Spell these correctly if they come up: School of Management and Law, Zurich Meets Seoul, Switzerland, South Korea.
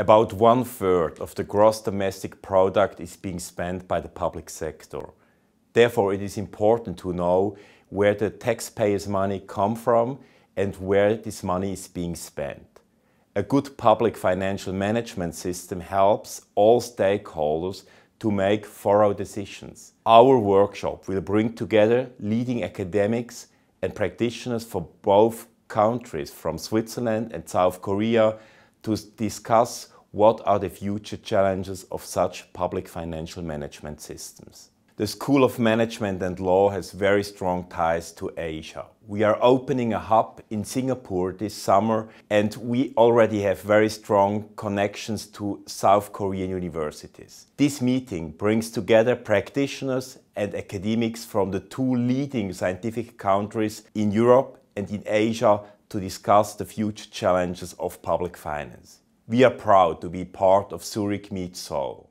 About 1/3 of the gross domestic product is being spent by the public sector. Therefore, it is important to know where the taxpayers' money come from and where this money is being spent. A good public financial management system helps all stakeholders to make thorough decisions. Our workshop will bring together leading academics and practitioners from both countries, from Switzerland and South Korea, to discuss what are the future challenges of such public financial management systems. The School of Management and Law has very strong ties to Asia. We are opening a hub in Singapore this summer, and we already have very strong connections to South Korean universities. This meeting brings together practitioners and academics from the two leading scientific countries in Europe and in Asia to discuss the future challenges of public finance. We are proud to be part of Zurich Meets Seoul.